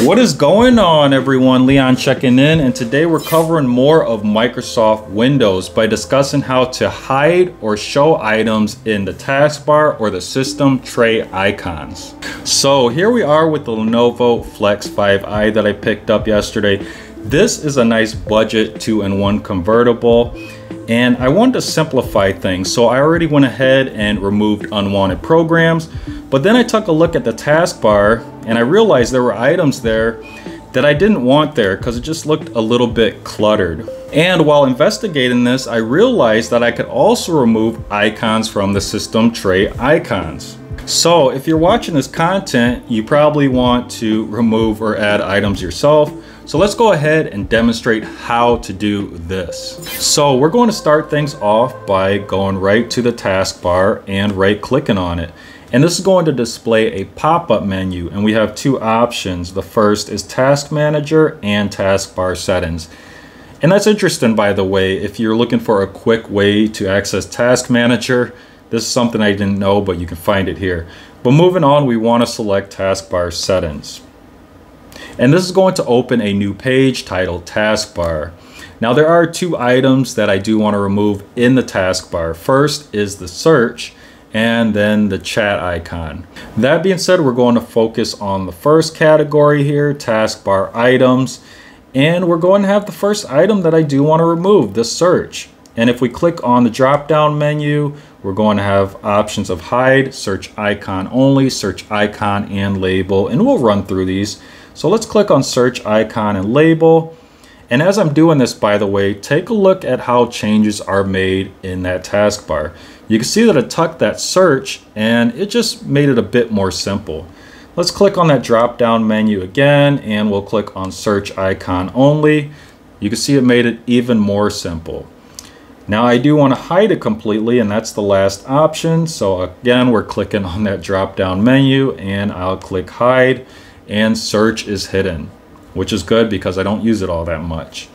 What is going on, everyone? Leon checking in, and today we're covering more of Microsoft Windows by discussing how to hide or show items in the taskbar or the system tray icons. So here we are with the Lenovo Flex 5i that I picked up yesterday. This is a nice budget 2-in-1 convertible, and I wanted to simplify things, so I already went ahead and removed unwanted programs. But then I took a look at the taskbar and I realized there were items there that I didn't want there because it just looked a little bit cluttered. And while investigating this, I realized that I could also remove icons from the system tray icons. So if you're watching this content, you probably want to remove or add items yourself. So let's go ahead and demonstrate how to do this. So we're going to start things off by going right to the taskbar and right clicking on it. And this is going to display a pop-up menu, and we have two options. The first is Task Manager and Taskbar Settings. And that's interesting, by the way, if you're looking for a quick way to access Task Manager. This is something I didn't know, but you can find it here. But moving on, we want to select Taskbar Settings. And this is going to open a new page titled Taskbar. Now there are two items that I do want to remove in the taskbar. First is the search and then the chat icon. That being said, we're going to focus on the first category here, taskbar items. And we're going to have the first item that I do want to remove, the search. And if we click on the drop down menu, we're going to have options of hide, search icon only, search icon and label, and we'll run through these. So let's click on search icon and label. And as I'm doing this, by the way, take a look at how changes are made in that taskbar. You can see that I tucked that search and it just made it a bit more simple. Let's click on that drop down menu again and we'll click on search icon only. You can see it made it even more simple. Now I do want to hide it completely, and that's the last option. So again, we're clicking on that drop down menu and I'll click hide, and search is hidden, which is good because I don't use it all that much.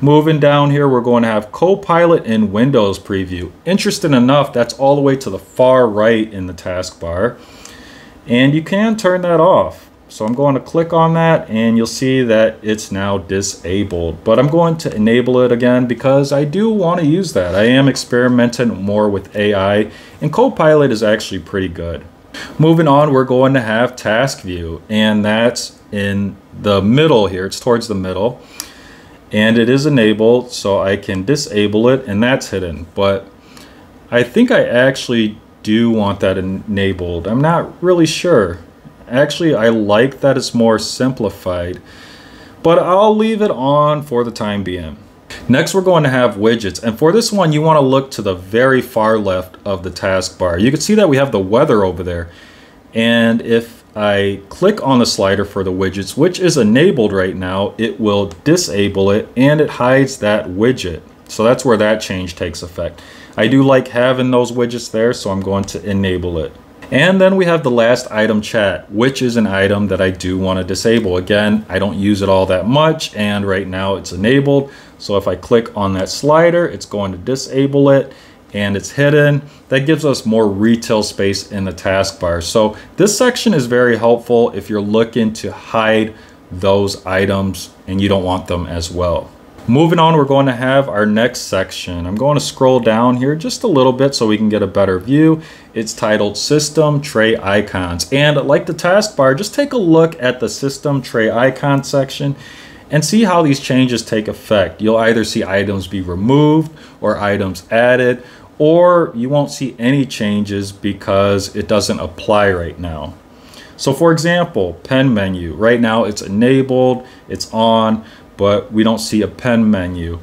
Moving down here, we're going to have Copilot in Windows Preview. Interesting enough, that's all the way to the far right in the taskbar, and you can turn that off. So I'm going to click on that and you'll see that it's now disabled, but I'm going to enable it again because I do want to use that. I am experimenting more with AI, and Copilot is actually pretty good. Moving on, we're going to have task view, and that's in the middle here. It's towards the middle and it is enabled, so I can disable it, and that's hidden. But I think I actually do want that enabled. I'm not really sure. Actually, I like that it's more simplified, but I'll leave it on for the time being. Next, we're going to have widgets, and for this one you want to look to the very far left of the taskbar. You can see that we have the weather over there, and if I click on the slider for the widgets, which is enabled right now, it will disable it and it hides that widget. So that's where that change takes effect. I do like having those widgets there, so I'm going to enable it. And then we have the last item, chat, which is an item that I do want to disable. Again, I don't use it all that much, and right now it's enabled. So if I click on that slider, it's going to disable it and it's hidden. That gives us more retail space in the taskbar. So this section is very helpful if you're looking to hide those items and you don't want them as well. Moving on, we're going to have our next section. I'm going to scroll down here just a little bit so we can get a better view. It's titled System Tray Icons. And like the taskbar, just take a look at the System Tray Icon section and see how these changes take effect. You'll either see items be removed or items added, or you won't see any changes because it doesn't apply right now. So for example, pen menu. Right now it's enabled, it's on, but we don't see a pen menu.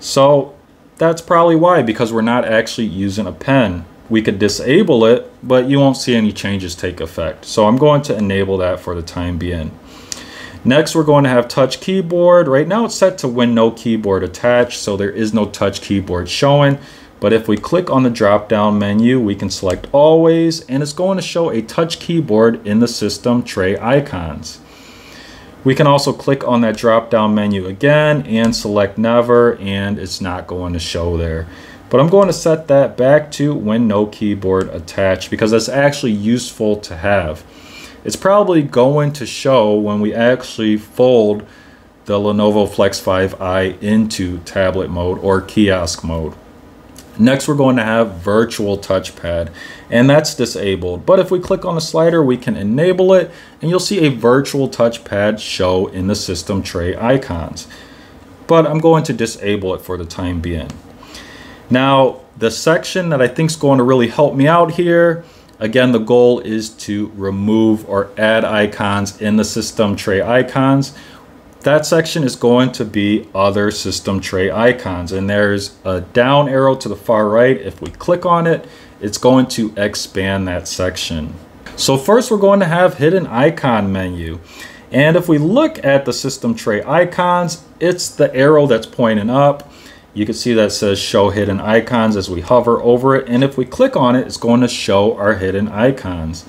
So that's probably why, because we're not actually using a pen. We could disable it, but you won't see any changes take effect. So I'm going to enable that for the time being. Next, we're going to have touch keyboard. Right now it's set to when no keyboard attached, so there is no touch keyboard showing. But if we click on the drop down menu, we can select always, and it's going to show a touch keyboard in the system tray icons. We can also click on that drop down menu again and select never, and it's not going to show there. But I'm going to set that back to when no keyboard attached because that's actually useful to have. It's probably going to show when we actually fold the Lenovo Flex 5i into tablet mode or kiosk mode. Next, we're going to have virtual touchpad, and that's disabled. But if we click on the slider, we can enable it, and you'll see a virtual touchpad show in the system tray icons. But I'm going to disable it for the time being. Now, the section that I think is going to really help me out here, again, the goal is to remove or add icons in the system tray icons. That section is going to be other system tray icons, and there's a down arrow to the far right. If we click on it, it's going to expand that section. So first we're going to have hidden icon menu. And if we look at the system tray icons, it's the arrow that's pointing up. You can see that says show hidden icons as we hover over it. And if we click on it, it's going to show our hidden icons.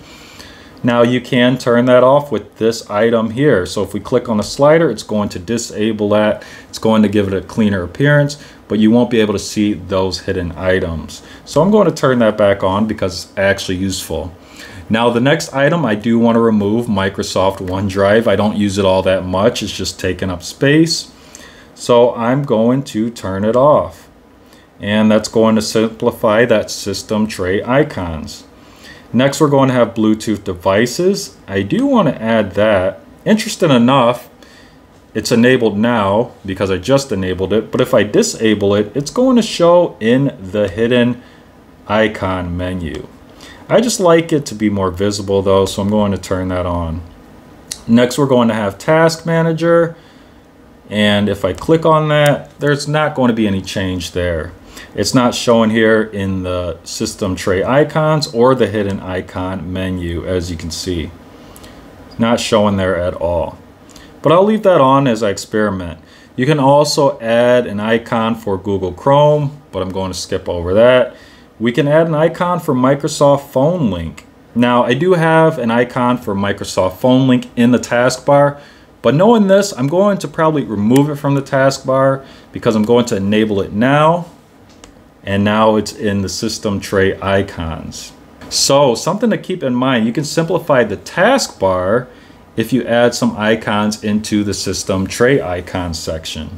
Now you can turn that off with this item here. So if we click on the slider, it's going to disable that. It's going to give it a cleaner appearance, but you won't be able to see those hidden items. So I'm going to turn that back on because it's actually useful. Now the next item, I do want to remove Microsoft OneDrive. I don't use it all that much. It's just taking up space. So I'm going to turn it off. And that's going to simplify that system tray icons. Next, we're going to have Bluetooth devices. I do want to add that. Interesting enough, it's enabled now because I just enabled it. But if I disable it, it's going to show in the hidden icon menu. I just like it to be more visible though, so I'm going to turn that on. Next, we're going to have Task Manager. And if I click on that, there's not going to be any change there. It's not shown here in the system tray icons or the hidden icon menu, as you can see. It's not showing there at all. But I'll leave that on as I experiment. You can also add an icon for Google Chrome, but I'm going to skip over that. We can add an icon for Microsoft Phone Link. Now, I do have an icon for Microsoft Phone Link in the taskbar. But knowing this, I'm going to probably remove it from the taskbar because I'm going to enable it now. And now it's in the system tray icons. So something to keep in mind, you can simplify the taskbar if you add some icons into the system tray icon section.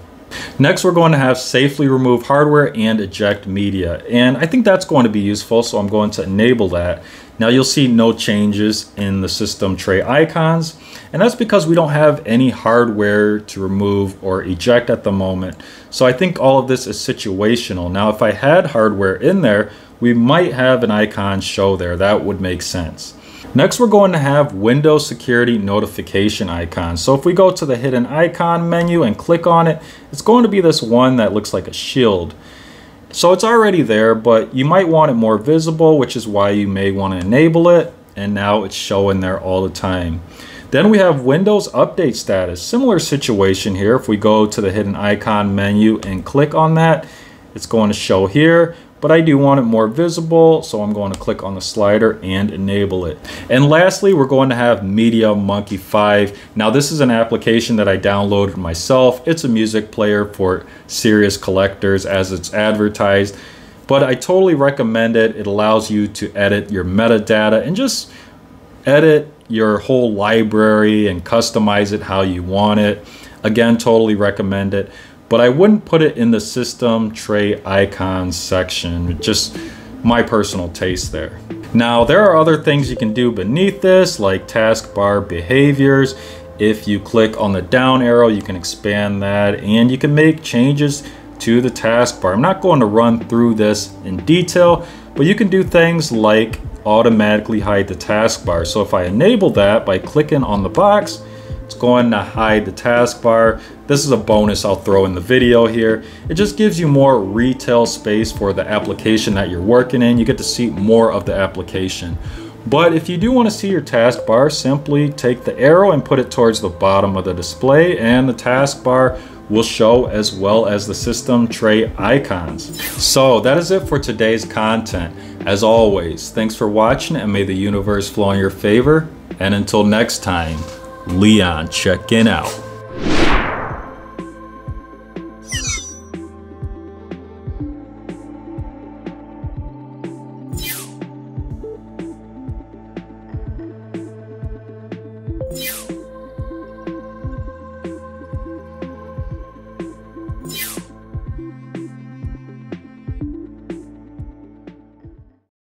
Next, we're going to have safely remove hardware and eject media. And I think that's going to be useful, so I'm going to enable that. Now you'll see no changes in the system tray icons, and that's because we don't have any hardware to remove or eject at the moment. So I think all of this is situational. Now if I had hardware in there, we might have an icon show there. That would make sense. Next, we're going to have Windows security notification icons. So if we go to the hidden icon menu and click on it, it's going to be this one that looks like a shield. So it's already there, but you might want it more visible, which is why you may want to enable it. And now it's showing there all the time. Then we have Windows update status. Similar situation here. If we go to the hidden icon menu and click on that, it's going to show here. But I do want it more visible, so I'm going to click on the slider and enable it. And lastly, we're going to have MediaMonkey 5. Now this is an application that I downloaded myself. It's a music player for serious collectors as it's advertised, but I totally recommend it. It allows you to edit your metadata and just edit your whole library and customize it how you want it. Again, totally recommend it. But I wouldn't put it in the system tray icons section, just my personal taste there. Now there are other things you can do beneath this, like taskbar behaviors. If you click on the down arrow, you can expand that and you can make changes to the taskbar. I'm not going to run through this in detail, but you can do things like automatically hide the taskbar. So if I enable that by clicking on the box, it's going to hide the taskbar. This is a bonus I'll throw in the video here. It just gives you more retail space for the application that you're working in. You get to see more of the application. But if you do want to see your taskbar, simply take the arrow and put it towards the bottom of the display, and the taskbar will show as well as the system tray icons. So that is it for today's content. As always, thanks for watching, and may the universe flow in your favor. And until next time, Leon checking out.